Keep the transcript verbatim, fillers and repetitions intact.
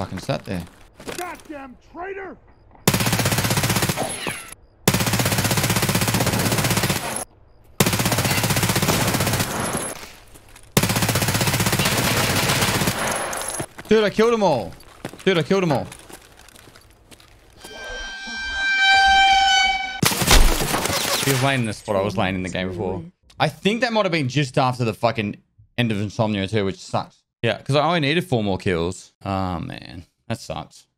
fucking sat there. Goddamn traitor! Dude, I killed them all. Dude, I killed them all. He was laying in this spot I was laying in the game before. I think that might have been just after the fucking end of Insomnia too, which sucks. Yeah, because I only needed four more kills. Oh, man. That sucks.